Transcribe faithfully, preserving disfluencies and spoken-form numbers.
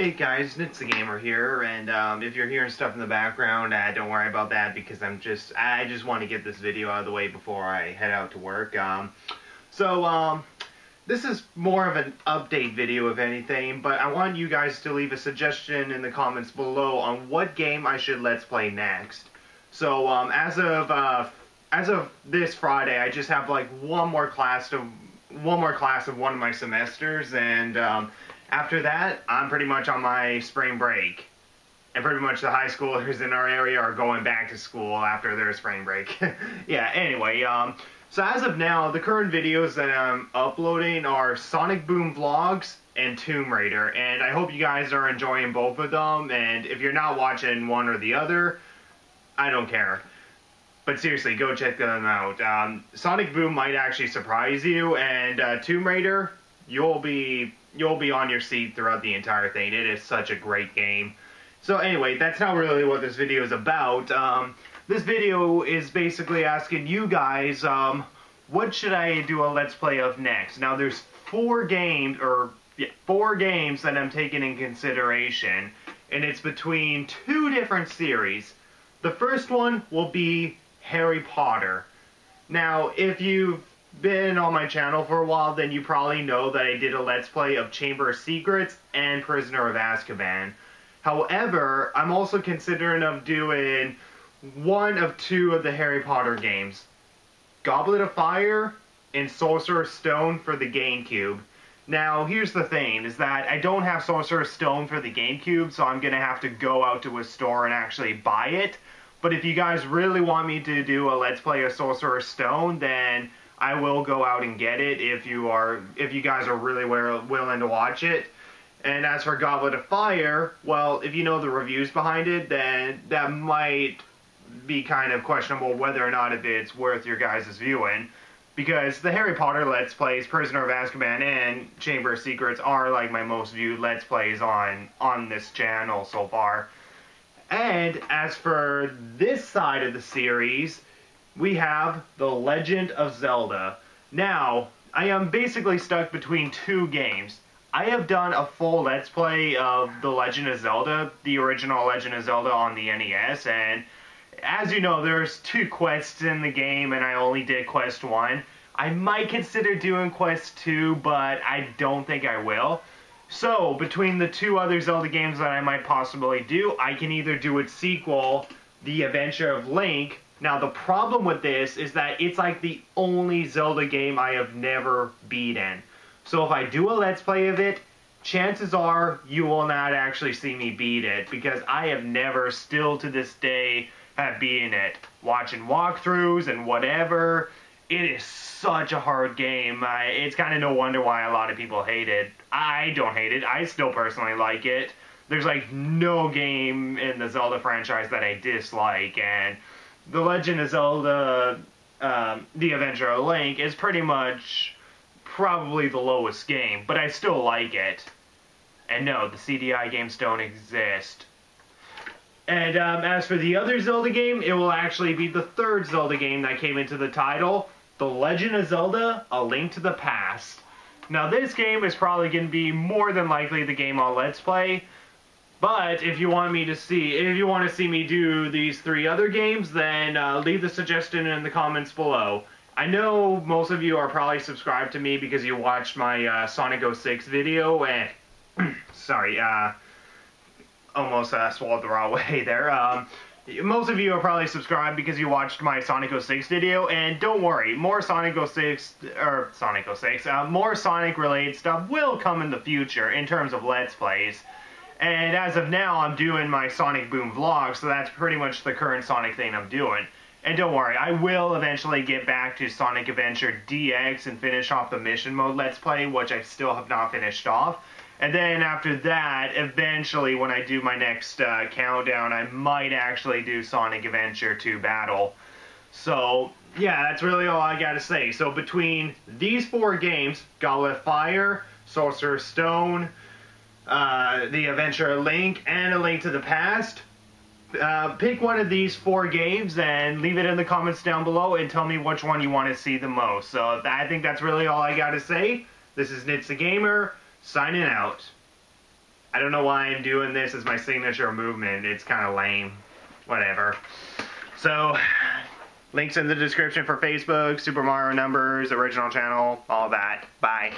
Hey guys, NitsuaGamer here, and um, if you're hearing stuff in the background, uh, don't worry about that because I'm just, I just want to get this video out of the way before I head out to work. Um, so, um, this is more of an update video if anything, but I want you guys to leave a suggestion in the comments below on what game I should Let's Play next. So, um, as of, uh, as of this Friday, I just have like one more class of, one more class of one of my semesters, and, um, after that, I'm pretty much on my spring break. And pretty much the high schoolers in our area are going back to school after their spring break. Yeah, anyway, um, so as of now, the current videos that I'm uploading are Sonic Boom Vlogs and Tomb Raider. And I hope you guys are enjoying both of them. And if you're not watching one or the other, I don't care. But seriously, go check them out. Um, Sonic Boom might actually surprise you. And uh, Tomb Raider, you'll be... You'll be on your seat throughout the entire thing. It is such a great game. So anyway, that's not really what this video is about. Um, this video is basically asking you guys, um, what should I do a Let's Play of next? Now there's four games, or yeah, four games that I'm taking in consideration, and it's between two different series. The first one will be Harry Potter. Now, if you've been on my channel for a while, then you probably know that I did a Let's Play of Chamber of Secrets and Prisoner of Azkaban. However, I'm also considering of doing one of two of the Harry Potter games, Goblet of Fire and Sorcerer's Stone for the GameCube. Now, here's the thing, is that I don't have Sorcerer's Stone for the GameCube, so I'm going to have to go out to a store and actually buy it. But if you guys really want me to do a Let's Play of Sorcerer's Stone, then I will go out and get it if you are, if you guys are really willing to watch it. And as for Goblet of Fire, well, if you know the reviews behind it, then that might be kind of questionable whether or not if it's worth your guys' viewing. Because the Harry Potter Let's Plays, Prisoner of Azkaban, and Chamber of Secrets are like my most viewed Let's Plays on, on this channel so far. And as for this side of the series, we have The Legend of Zelda. Now, I am basically stuck between two games. I have done a full Let's Play of The Legend of Zelda, the original Legend of Zelda on the N E S, and as you know, there's two quests in the game, and I only did Quest one. I might consider doing Quest two, but I don't think I will. So, between the two other Zelda games that I might possibly do, I can either do its sequel, The Adventure of Link. Now, the problem with this is that it's like the only Zelda game I have never beaten. So if I do a Let's Play of it, chances are you will not actually see me beat it, because I have never, still to this day, have beaten it. Watching walkthroughs and whatever, it is such a hard game. I, it's kind of no wonder why a lot of people hate it. I don't hate it. I still personally like it. There's like no game in the Zelda franchise that I dislike, and The Legend of Zelda, um, The Adventure of Link, is pretty much probably the lowest game, but I still like it. And no, the C D I games don't exist. And um, as for the other Zelda game, it will actually be the third Zelda game that came into the title, The Legend of Zelda A Link to the Past. Now this game is probably going to be more than likely the game I'll Let's Play. But if you want me to see, if you want to see me do these three other games, then uh, leave the suggestion in the comments below. I know most of you are probably subscribed to me because you watched my uh, Sonic oh six video, and sorry, uh, almost uh, swallowed the raw way there. Um, most of you are probably subscribed because you watched my Sonic oh six video, and don't worry, more Sonic oh six or Sonic oh six, uh, more Sonic-related stuff will come in the future in terms of Let's Plays. And as of now, I'm doing my Sonic Boom vlog, so that's pretty much the current Sonic thing I'm doing. And don't worry, I will eventually get back to Sonic Adventure D X and finish off the Mission Mode Let's Play, which I still have not finished off. And then after that, eventually, when I do my next uh, countdown, I might actually do Sonic Adventure two Battle. So, yeah, that's really all I gotta say. So between these four games, Goblet of Fire, Sorcerer's Stone, Uh, the Adventure of Link, and A Link to the Past. Uh, pick one of these four games and leave it in the comments down below and tell me which one you want to see the most. So I think that's really all I got to say. This is NitsuaGamer, signing out. I don't know why I'm doing this as my signature movement. It's kind of lame. Whatever. So, links in the description for Facebook, Super Mario Numbers, original channel, all that. Bye.